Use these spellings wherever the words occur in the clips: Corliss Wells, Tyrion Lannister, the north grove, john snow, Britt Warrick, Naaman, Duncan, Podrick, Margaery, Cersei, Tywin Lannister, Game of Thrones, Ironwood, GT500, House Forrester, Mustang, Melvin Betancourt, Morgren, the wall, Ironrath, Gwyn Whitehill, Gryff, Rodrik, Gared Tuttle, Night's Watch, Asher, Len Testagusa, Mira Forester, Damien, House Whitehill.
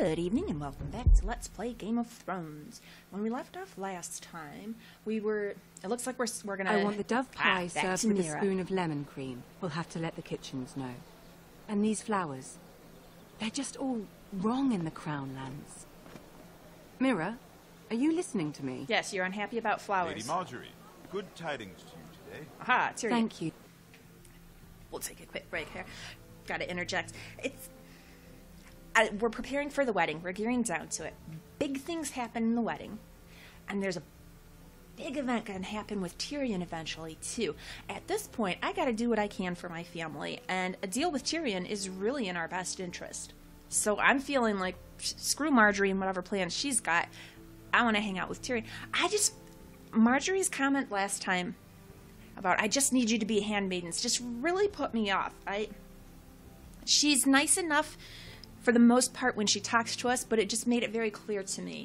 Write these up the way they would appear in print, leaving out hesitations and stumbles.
Good evening and welcome back to Let's Play Game of Thrones. When we left off last time, we were... It looks like we're gonna... I want the dove pie served with a spoon of lemon cream. We'll have to let the kitchens know. And these flowers. They're just all wrong in the Crownlands. Mira, are you listening to me? Yes, you're unhappy about flowers. Lady Margaery, good tidings to you today. Aha, Tyrion. Thank you. We'll take a quick break here. Gotta interject. It's... we're preparing for the wedding. We're gearing down to it. Big things happen in the wedding. And there's a big event going to happen with Tyrion eventually, too. At this point, I got to do what I can for my family. And a deal with Tyrion is really in our best interest. So I'm feeling like, screw Margaery and whatever plans she's got. I want to hang out with Tyrion. Margaery's comment last time about, I just need you to be handmaidens, just really put me off. She's nice enough... for the most part when she talks to us, but it just made it very clear to me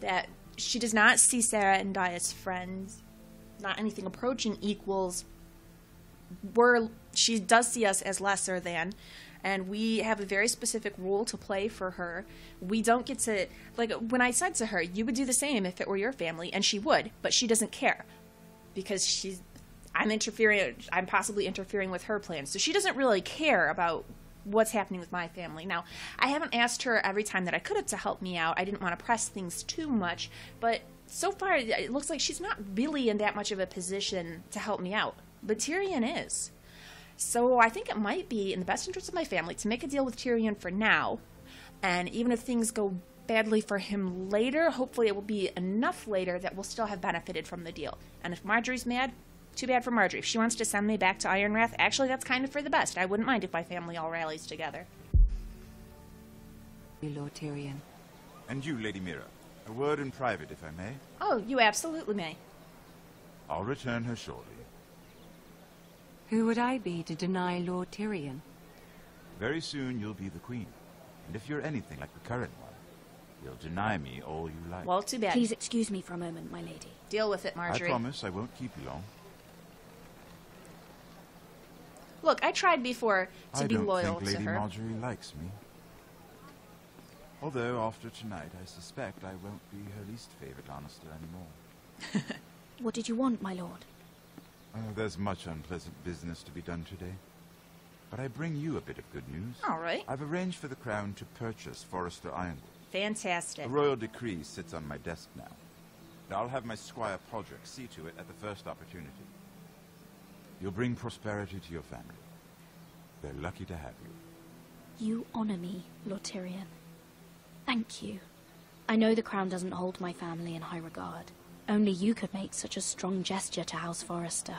that she does not see Sarah and Di as friends, not anything approaching equals. She does see us as lesser than, and we have a very specific role to play for her. We don't get to, like when I said to her, you would do the same if it were your family, and she would, but she doesn't care because I'm possibly interfering with her plans. So she doesn't really care about what's happening with my family. Now, I haven't asked her every time that I could have to help me out. I didn't want to press things too much, but so far it looks like she's not really in that much of a position to help me out. But Tyrion is. So I think it might be in the best interest of my family to make a deal with Tyrion for now, and even if things go badly for him later, hopefully it will be enough later that we'll still have benefited from the deal. And if Margaery's mad, too bad for Margaery. If she wants to send me back to Ironrath, actually that's kind of for the best. I wouldn't mind if my family all rallies together. You, Lord Tyrion. And you, Lady Mira. A word in private, if I may. Oh, you absolutely may. I'll return her shortly. Who would I be to deny Lord Tyrion? Very soon you'll be the queen. And if you're anything like the current one, you'll deny me all you like. Well, too bad. Please excuse me for a moment, my lady. Deal with it, Margaery. I promise I won't keep you long. Look, I tried before to be loyal to her. I don't think Lady Margaery likes me. Although, after tonight, I suspect I won't be her least favorite Lannister anymore. What did you want, my lord? There's much unpleasant business to be done today. But I bring you a bit of good news. All right. I've arranged for the Crown to purchase Forrester Ironwood. Fantastic. A royal decree sits on my desk now. And I'll have my Squire Podrick see to it at the first opportunity. You'll bring prosperity to your family. They're lucky to have you. You honor me, Lord Tyrion. Thank you. I know the Crown doesn't hold my family in high regard. Only you could make such a strong gesture to House Forrester.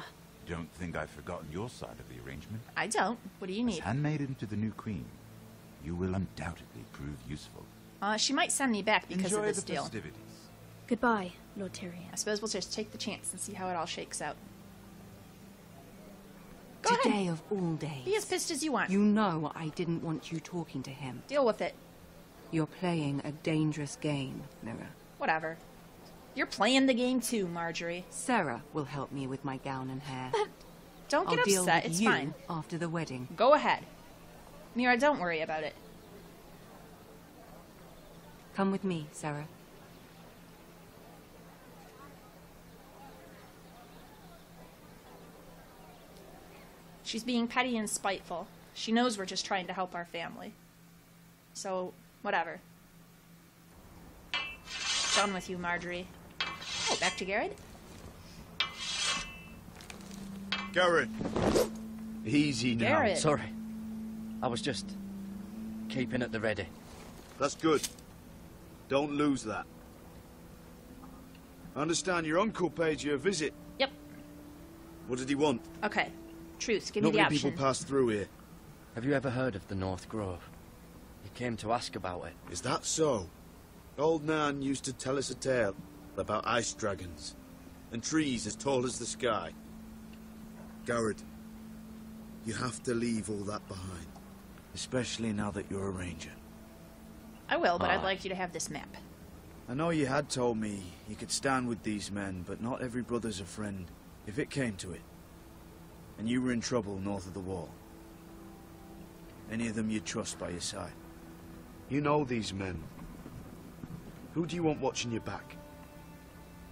Don't think I've forgotten your side of the arrangement. I don't. What do you need? As handmaiden to the new queen, you will undoubtedly prove useful. She might send me back because of this deal. Enjoy the festivities. Goodbye, Lord Tyrion. I suppose we'll just take the chance and see how it all shakes out. Today of all days. Be as pissed as you want. You know I didn't want you talking to him. Deal with it. You're playing a dangerous game, Mira. Whatever. You're playing the game too, Margaery. Sarah will help me with my gown and hair. But don't get upset. It's fine. After the wedding. Go ahead. Mira, don't worry about it. Come with me, Sarah. She's being petty and spiteful. She knows we're just trying to help our family. So, whatever. Done with you, Margaery. Oh, back to Gared? Gared! Easy now. Gared. Sorry. I was just keeping at the ready. That's good. Don't lose that. I understand your uncle paid you a visit. Yep. What did he want? Okay. Truth. Give me the option. Not many people pass through here. Have you ever heard of the North Grove? You came to ask about it. Is that so? Old Nan used to tell us a tale about ice dragons and trees as tall as the sky. Gared, you have to leave all that behind. Especially now that you're a ranger. I will, but I'd like you to have this map. I know you had told me you could stand with these men, but not every brother's a friend if it came to it. And you were in trouble north of the wall. Any of them you'd trust by your side. You know these men. Who do you want watching your back?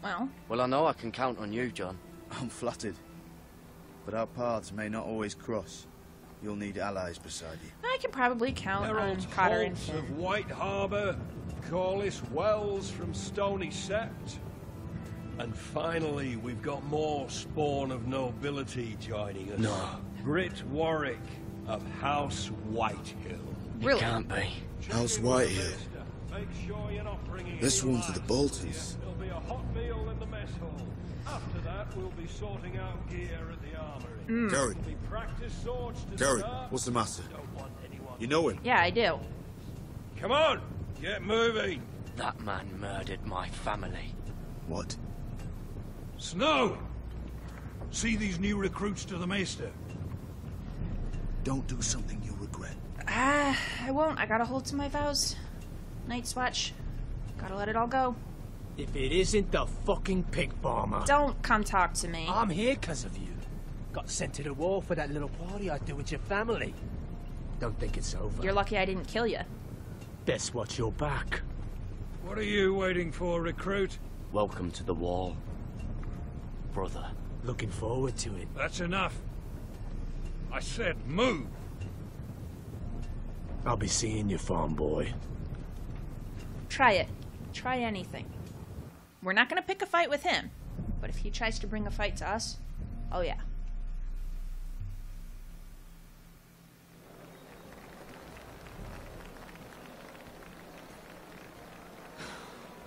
Well, I know I can count on you, John. I'm flattered. But our paths may not always cross. You'll need allies beside you. I can probably count on Cotter and Finn. Of White Harbour, Corliss Wells from Stony Sept. And finally, we've got more spawn of nobility joining us. Britt Warrick of House Whitehill. Really? It can't be. House Whitehill. This one's for the Boltons. There'll be a hot meal in the mess hall. After that, we'll be sorting out gear at the armory. Gared. Gared, what's the matter? You know him? Yeah, I do. Come on, get moving. That man murdered my family. What? Snow! See these new recruits to the Maester. Don't do something you'll regret. I won't. I gotta hold to my vows. Night's Watch. Gotta let it all go. If it isn't the fucking pig farmer. Don't come talk to me. I'm here because of you. Got sent to the war for that little party I do with your family. Don't think it's over. You're lucky I didn't kill you. Best watch your back. What are you waiting for, recruit? Welcome to the war, brother. Looking forward to it. That's enough. I said move. I'll be seeing you, farm boy. Try it. Try anything. We're not going to pick a fight with him, but if he tries to bring a fight to us, oh yeah.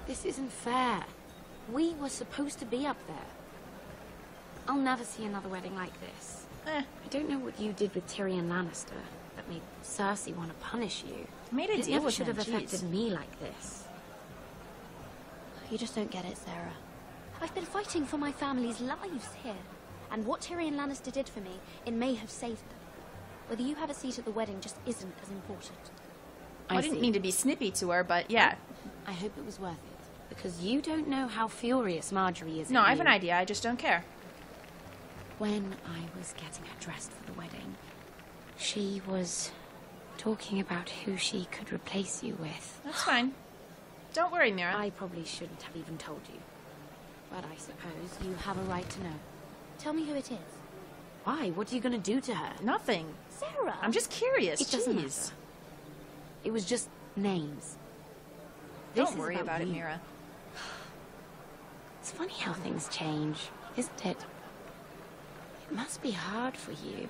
This isn't fair. We were supposed to be up there. I'll never see another wedding like this. I don't know what you did with Tyrion Lannister that made Cersei want to punish you. It never should have affected me like this. You just don't get it, Sarah. I've been fighting for my family's lives here. And what Tyrion Lannister did for me, it may have saved them. Whether you have a seat at the wedding just isn't as important. I didn't mean to be snippy to her, but yeah. I hope it was worth it, because you don't know how furious Margaery is. No, I have an idea. I just don't care. When I was getting her dressed for the wedding, she was talking about who she could replace you with. That's fine. Don't worry, Mira. I probably shouldn't have even told you. But I suppose you have a right to know. Tell me who it is. Why? What are you going to do to her? Nothing. Sarah! I'm just curious. It doesn't matter. It was just names. Don't worry about it, Mira. It's funny how things change, isn't it? It must be hard for you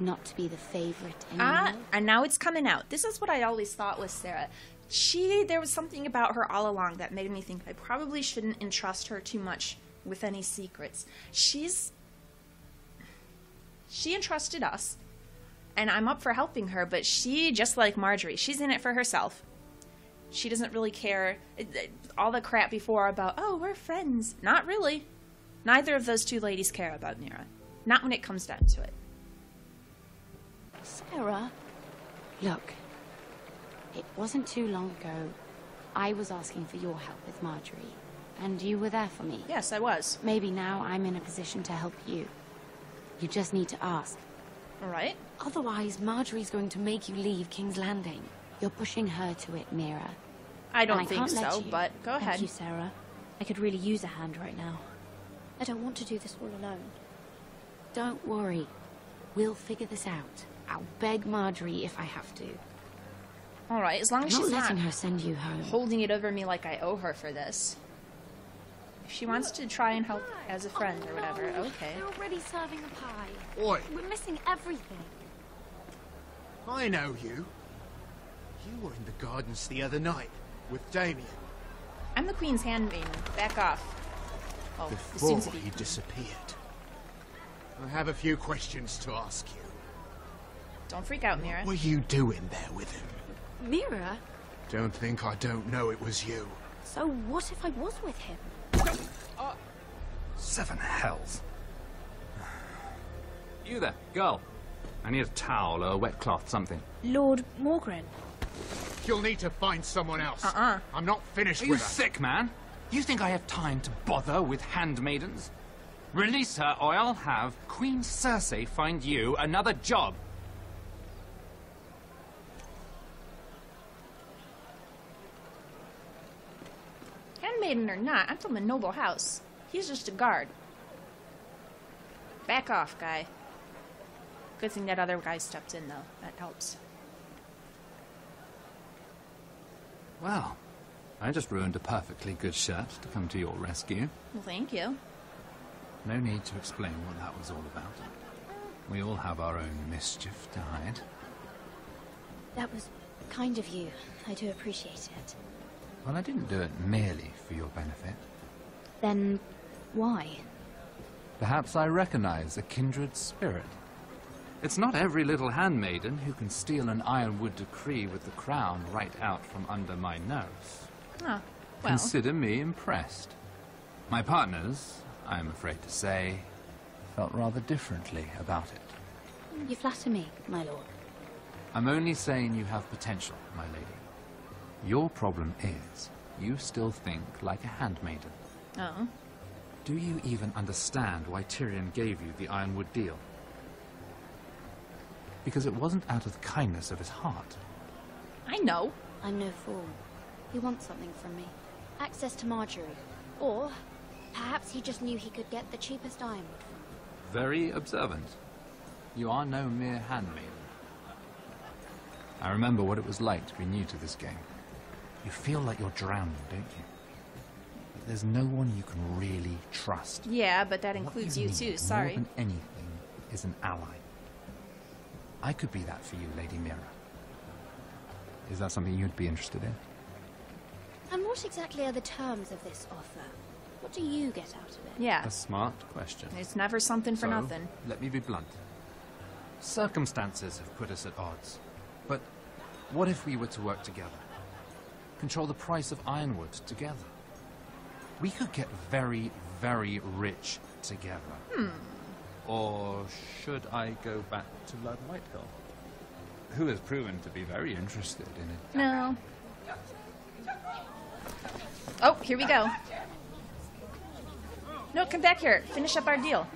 not to be the favorite anymore. And now it's coming out. This is what I always thought was Sarah. There was something about her all along that made me think I probably shouldn't entrust her too much with any secrets. She entrusted us, and I'm up for helping her, but she, just like Margaery, she's in it for herself. She doesn't really care. All the crap before about, oh, we're friends. Not really. Neither of those two ladies care about Mira. Not when it comes down to it. Sarah, look. It wasn't too long ago I was asking for your help with Margaery, and you were there for me. Yes, I was. Maybe now I'm in a position to help you. You just need to ask. All right. Otherwise, Margaery's going to make you leave King's Landing. You're pushing her to it, Mira. I don't think so, but go ahead. Thank you, Sarah. I could really use a hand right now. I don't want to do this all alone. Don't worry. We'll figure this out. I'll beg Margaery if I have to. All right, as long as she's not letting her send you home. Holding it over me like I owe her for this. If she wants to try and help as a friend or whatever, okay. They're already serving the pie. Oi. We're missing everything. I know you. You were in the gardens the other night with Damien. I'm the Queen's handmaiden. Back off. Oh, before you disappeared. I have a few questions to ask you. Don't freak out, Mira. What were you doing there with him? Mira? Don't think I don't know it was you. So what if I was with him? Seven hells. You there, girl. I need a towel or a wet cloth, something. Lord Morgren. You'll need to find someone else. I'm not finished with her. Are you sick, man? You think I have time to bother with handmaidens? Release her, or I'll have Queen Cersei find you another job. affiliated or not, I'm from a noble house. He's just a guard. Back off, guy. Good thing that other guy stepped in, though. That helps. Well, I just ruined a perfectly good shot to come to your rescue. Well, thank you. No need to explain what that was all about. We all have our own mischief to hide. That was kind of you. I do appreciate it. Well, I didn't do it merely for your benefit. Then why? Perhaps I recognize a kindred spirit. It's not every little handmaiden who can steal an Ironwood decree with the crown right out from under my nose. Ah, well. Consider me impressed. My partners, I am afraid to say, felt rather differently about it. You flatter me, my lord. I'm only saying you have potential, my lady. Your problem is, you still think like a handmaiden. Oh. Do you even understand why Tyrion gave you the Ironwood deal? Because it wasn't out of the kindness of his heart. I know. I'm no fool. He wants something from me. Access to Margaery. Or, perhaps he just knew he could get the cheapest Ironwood from me. Very observant. You are no mere handmaiden. I remember what it was like to be new to this game. You feel like you're drowning, don't you? But there's no one you can really trust. Yeah, but that includes you too, sorry. More than anything is an ally. I could be that for you, Lady Mira. Is that something you'd be interested in? And what exactly are the terms of this offer? What do you get out of it? Yeah. A smart question. It's never something for nothing. Let me be blunt. Circumstances have put us at odds. But what if we were to work together? Control the price of Ironwood together? We could get very, very rich together. Hmm. Or should I go back to Lord Whitehill? Who has proven to be very interested in it. No. Oh, here we go. No, come back here. Finish up our deal.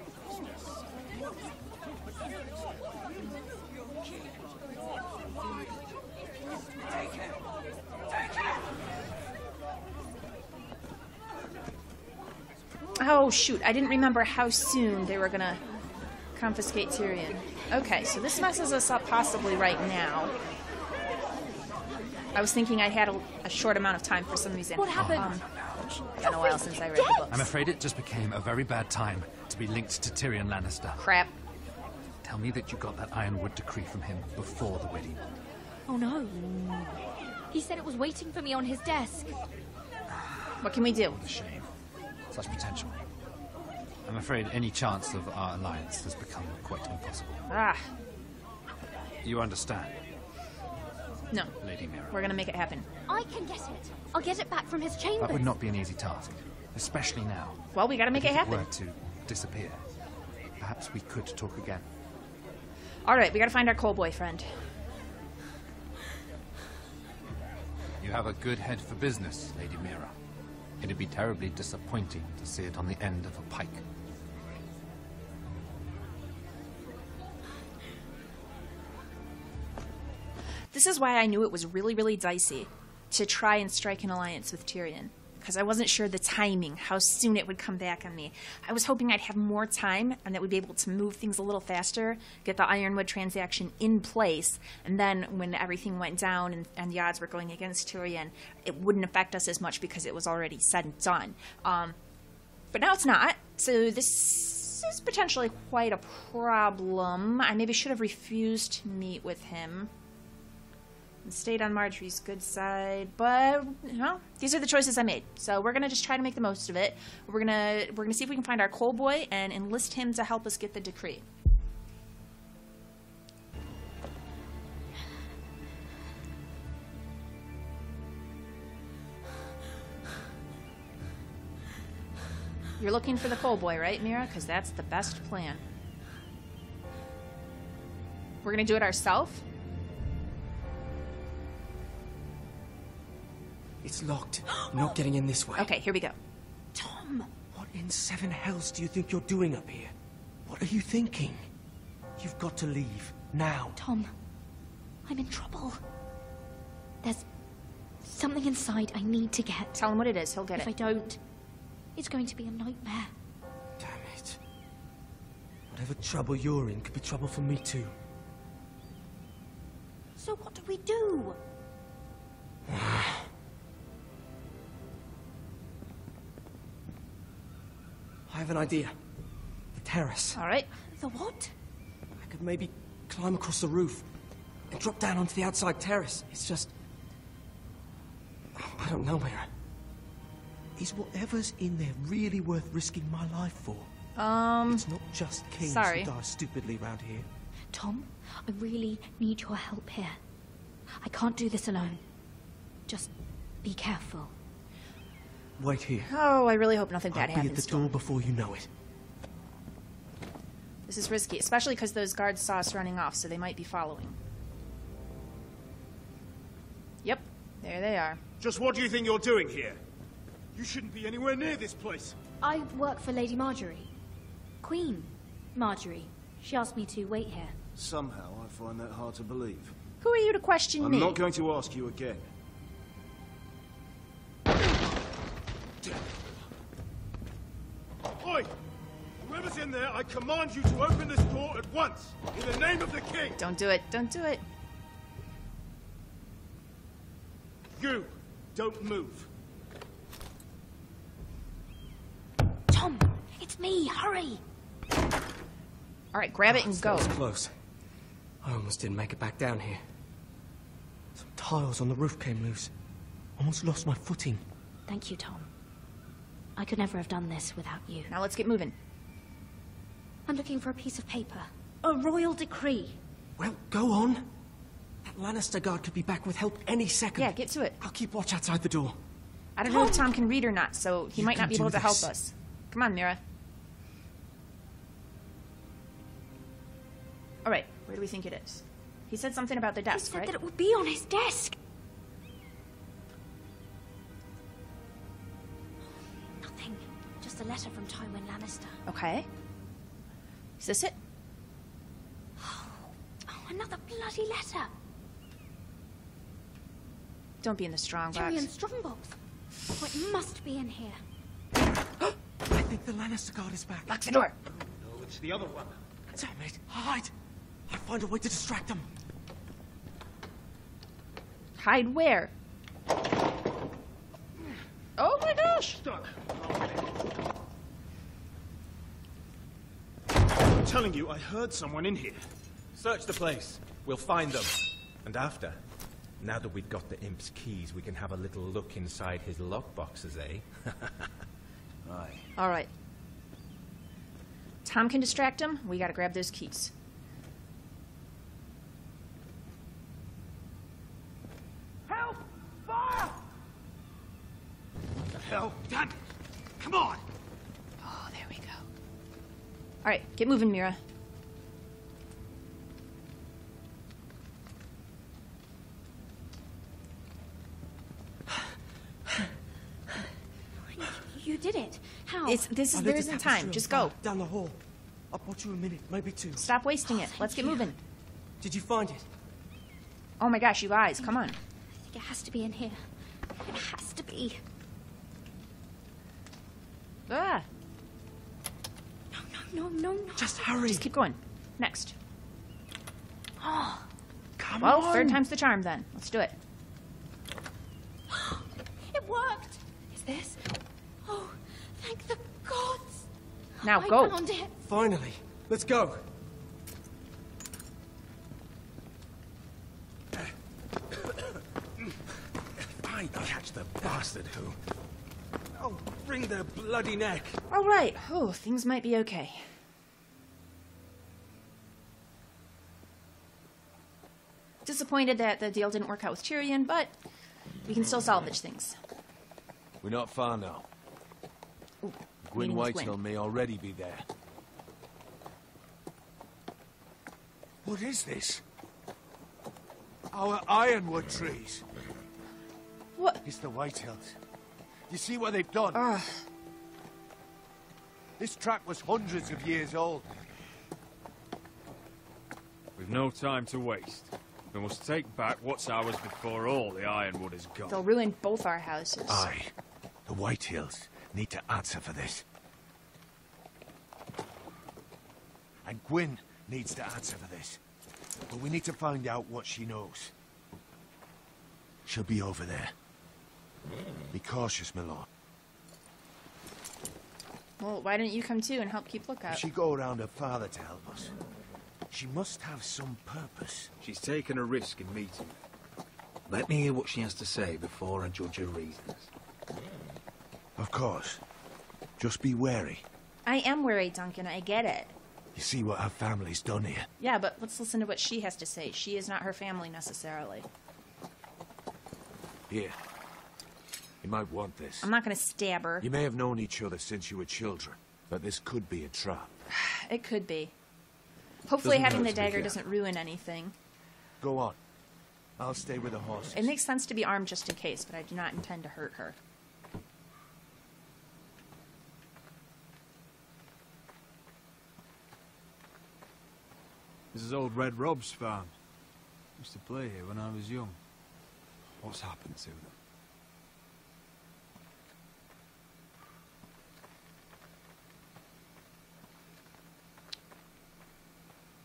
Oh, shoot. I didn't remember how soon they were going to confiscate Tyrion. Okay, so this messes us up possibly right now. I was thinking I had a short amount of time for some reason. What happened? It's been a while since I read the books. I'm afraid it just became a very bad time to be linked to Tyrion Lannister. Crap. Tell me that you got that Ironwood decree from him before the wedding. Oh, no. He said it was waiting for me on his desk. What can we do? What a shame. Such potential. I'm afraid any chance of our alliance has become quite impossible. Ah. You understand? No. Lady Mira. We're gonna make it happen. I can get it. I'll get it back from his chambers. That would not be an easy task, especially now. Well, we gotta make it happen. If it were to disappear, perhaps we could talk again. All right, we gotta find our coal boyfriend. You have a good head for business, Lady Mira. It'd be terribly disappointing to see it on the end of a pike. This is why I knew it was really, really dicey to try and strike an alliance with Tyrion, because I wasn't sure the timing, how soon it would come back on me. I was hoping I'd have more time and that we'd be able to move things a little faster, get the Ironwood transaction in place, and then when everything went down and the odds were going against Tyrion, it wouldn't affect us as much because it was already said and done. But now it's not, so this is potentially quite a problem. I maybe should have refused to meet with him and stayed on Margaery's good side, but you know, these are the choices I made. So we're gonna just try to make the most of it. We're gonna see if we can find our coal boy and enlist him to help us get the decree. You're looking for the coal boy, right, Mira? Because that's the best plan. We're gonna do it ourselves. It's locked. You're not getting in this way. Okay, here we go. Tom! What in seven hells do you think you're doing up here? What are you thinking? You've got to leave. Now. Tom, I'm in trouble. There's Something inside I need to get. Tell him what it is, he'll get it. If I don't, it's going to be a nightmare. Damn it. Whatever trouble you're in could be trouble for me too. So what do we do? I have an idea. The terrace. All right. The what? I could maybe climb across the roof and drop down onto the outside terrace. It's just... I don't know, Mira. Is whatever's in there really worth risking my life for? It's not just kings who die stupidly round here. Tom, I really need your help here. I can't do this alone. Just be careful. Wait here. Oh, I really hope nothing bad happens. I'll be at the door before you know it. This is risky, especially because those guards saw us running off, so they might be following. Yep, there they are. Just what do you think you're doing here? You shouldn't be anywhere near this place. I work for Lady Margaery. Queen Margaery. She asked me to wait here. Somehow I find that hard to believe. Who are you to question me? I'm not going to ask you again. Oi! Whoever's in there, I command you to open this door at once, in the name of the king! Don't do it. Don't do it. You don't move. Tom, it's me. Hurry! All right, grab it and go. That was close. I almost didn't make it back down here. Some tiles on the roof came loose. Almost lost my footing. Thank you, Tom. I could never have done this without you. Now let's get moving. I'm looking for a piece of paper. A royal decree. Well, go on. That Lannister guard could be back with help any second. Yeah, get to it. I'll keep watch outside the door. I don't know if Tom can read or not, so he might not be able to help us. Come on, Mira. All right, where do we think it is? He said something about the desk, right? He said that it would be on his desk. Nothing. Just a letter from Tywin Lannister. Okay. Is this it? Oh, another bloody letter. Don't be in the strong box. Tyrion Strongbox. Oh, it must be in here. I think the Lannister guard is back. Lock the door. No, it's the other one. Damn it. Hide. I'll find a way to distract them. Hide where? Oh my gosh! Stuck. I'm telling you, I heard someone in here. Search the place. We'll find them. And after. Now that we've got the imp's keys, we can have a little look inside his lock boxes, eh? Aye. All right. Tom can distract him. We gotta grab those keys. Help! Fire! What the hell? Damn it! Come on! Oh, there we go. All right, get moving, Mira. You did it. How? There isn't time. Just go. Down the hall. I'll put you a minute, maybe two. Stop wasting it. Let's get moving. Did you find it? Oh my gosh, you guys, come on. I think it has to be in here. It has to be. Ah. No. Just hurry. Just keep going. Next. Oh. Come on. Well, third time's the charm then. Let's do it. It worked. Is this? Thank the gods! Now go! I found it. Finally, let's go! Fine, catch the bastard who... I'll wring their bloody neck! All right, oh, things might be okay. Disappointed that the deal didn't work out with Tyrion, but we can still salvage things. We're not far now. Ooh, Gwyn Whitehill may already be there. What is this? Our Ironwood trees. What? It's the Whitehills. You see what they've done? This track was hundreds of years old. We've no time to waste. We must take back what's ours before all the Ironwood is gone. They'll ruin both our houses. Aye. The Whitehills need to answer for this. And Gwyn needs to answer for this. But we need to find out what she knows. She'll be over there. Be cautious, my lord. Well, why don't you come too and help keep lookout? If she go around her father to help us, she must have some purpose. She's taken a risk in meeting me. Let me hear what she has to say before I judge her reasons. Of course. Just be wary. I am wary, Duncan. I get it. You see what her family's done here. Yeah, but let's listen to what she has to say. She is not her family, necessarily. Here. You might want this. I'm not gonna stab her. You may have known each other since you were children, but this could be a trap. It could be. Hopefully having the dagger doesn't ruin anything. Go on. I'll stay with the horses. It makes sense to be armed just in case, but I do not intend to hurt her. This is old Red Rob's farm. Used to play here when I was young. What's happened to them?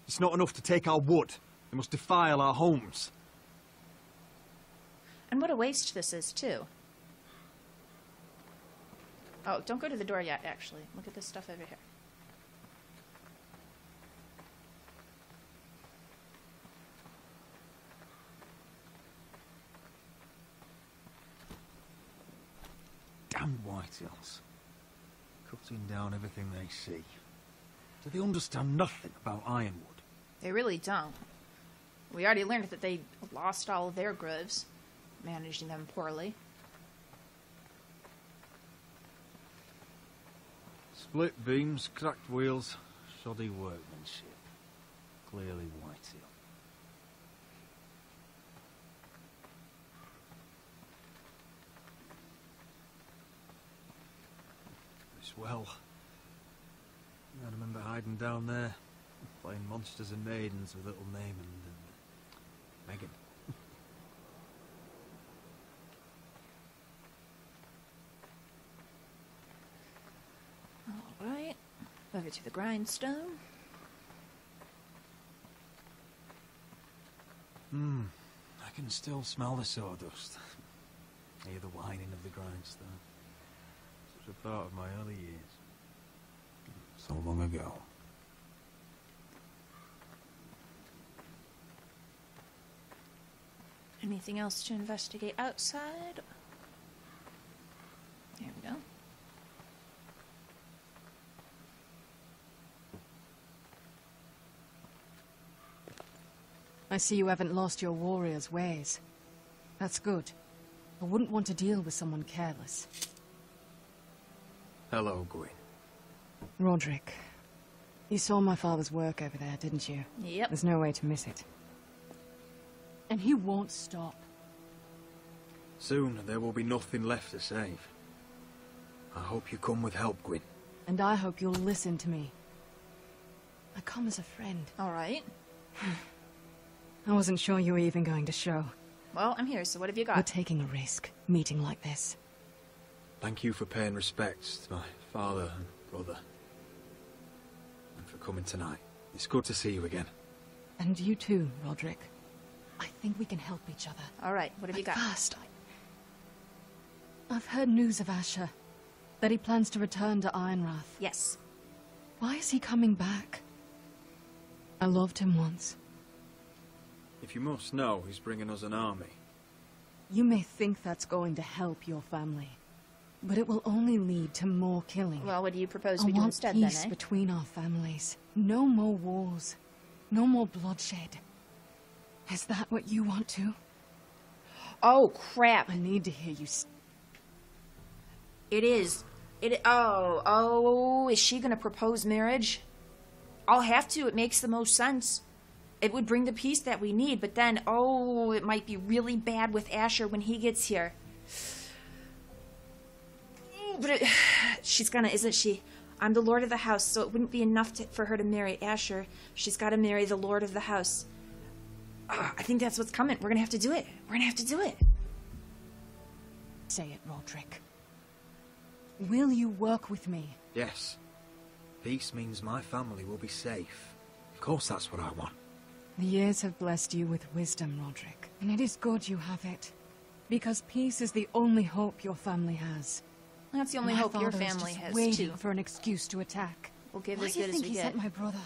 It's not enough to take our wood. They must defile our homes. And what a waste this is, too. Oh, don't go to the door yet, actually. Look at this stuff over here. Damn Whitehills. Cutting down everything they see. Do they understand nothing about Ironwood? They really don't. We already learned that they lost all their groves, managing them poorly. Split beams, cracked wheels, shoddy workmanship. Clearly Whitehill. This well. I remember hiding down there. Playing monsters and maidens with little Naaman and Megan. All right, over to the grindstone. I can still smell the sawdust. Hear the whining of the grindstone. Such a part of my early years. So long ago. Anything else to investigate outside? There we go. I see you haven't lost your warrior's ways. That's good. I wouldn't want to deal with someone careless. Hello, Gwyn. Rodrik, you saw my father's work over there, didn't you? Yep. There's no way to miss it. And he won't stop. Soon there will be nothing left to save. I hope you come with help, Gwyn. And I hope you'll listen to me. I come as a friend. All right. I wasn't sure you were even going to show. Well, I'm here, so what have you got? We're taking a risk, meeting like this. Thank you for paying respects to my father and brother. And for coming tonight. It's good to see you again. And you too, Rodrik. I think we can help each other. All right, what have you got? First, I've heard news of Asher, that he plans to return to Ironrath. Yes. Why is he coming back? I loved him once. If you must know, he's bringing us an army. You may think that's going to help your family, but it will only lead to more killing. Well, what do you propose we do instead, then, eh? I want peace between our families. No more wars. No more bloodshed. Is that what you want to? Oh, crap. I need to hear you. It is. Oh, is she going to propose marriage? I'll have to. It makes the most sense. It would bring the peace that we need, but then, oh, it might be really bad with Asher when he gets here. But she's gonna, isn't she? I'm the lord of the house, so it wouldn't be enough for her to marry Asher. She's got to marry the lord of the house. I think that's what's coming. We're gonna have to do it. We're gonna have to do it. Say it, Rodrik. Will you work with me? Yes. Peace means my family will be safe. Of course that's what I want. The years have blessed you with wisdom, Rodrik. And it is good you have it. Because peace is the only hope your family has. That's the only hope your family has, too. Waiting for an excuse to attack. We'll give as good as we get. Why do you think he sent my brother?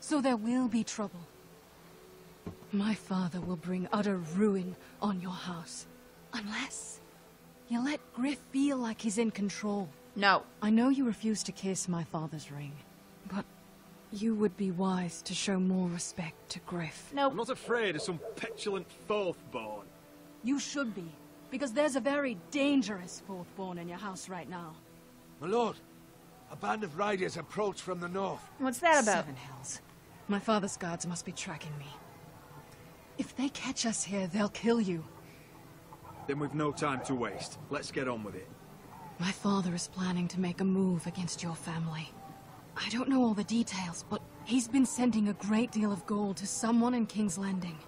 So there will be trouble. My father will bring utter ruin on your house. Unless you let Gryff feel like he's in control. No. I know you refuse to kiss my father's ring, but you would be wise to show more respect to Gryff. No. Nope. I'm not afraid of some petulant fourth-born. You should be, because there's a very dangerous fourth-born in your house right now. My lord, a band of riders approach from the north. What's that about? Seven hells. My father's guards must be tracking me. If they catch us here, they'll kill you. Then we've no time to waste. Let's get on with it. My father is planning to make a move against your family. I don't know all the details, but he's been sending a great deal of gold to someone in King's Landing.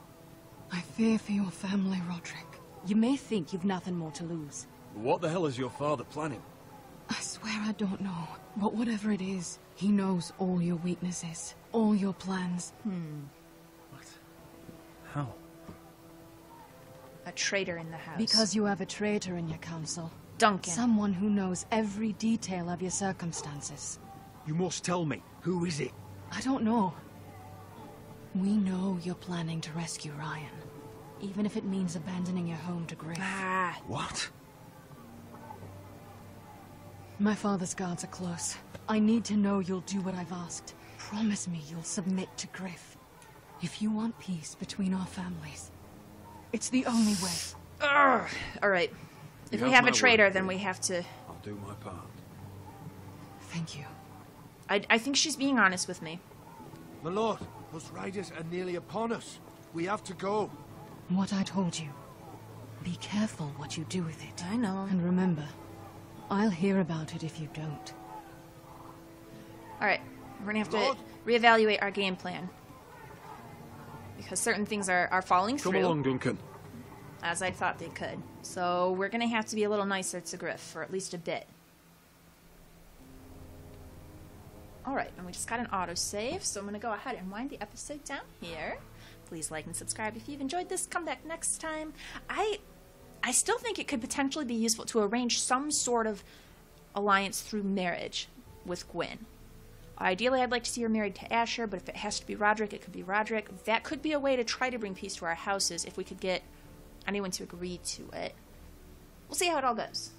I fear for your family, Rodrik. You may think you've nothing more to lose. What the hell is your father planning? I swear I don't know, but whatever it is, he knows all your weaknesses, all your plans. What? How? A traitor in the house. Because you have a traitor in your council. Duncan. Someone who knows every detail of your circumstances. You must tell me. Who is it? I don't know. We know you're planning to rescue Ryan. Even if it means abandoning your home to Gryff. Ah. What? My father's guards are close. I need to know you'll do what I've asked. Promise me you'll submit to Gryff. If you want peace between our families, it's the only way. Ugh. All right. If we have a traitor, then we have to... I'll do my part. Thank you. I think she's being honest with me. My lord, those riders are nearly upon us. We have to go. What I told you. Be careful what you do with it. I know. And remember, I'll hear about it if you don't. All right. We're going to have to reevaluate our game plan. Because certain things are falling through. Come along, Duncan. As I thought they could. So we're going to have to be a little nicer to Gryff for at least a bit. Alright, and we just got an autosave, so I'm going to go ahead and wind the episode down here. Please like and subscribe if you've enjoyed this. Come back next time. I still think it could potentially be useful to arrange some sort of alliance through marriage with Gwyn. Ideally, I'd like to see her married to Asher, but if it has to be Rodrik, it could be Rodrik. That could be a way to try to bring peace to our houses if we could get anyone to agree to it. We'll see how it all goes.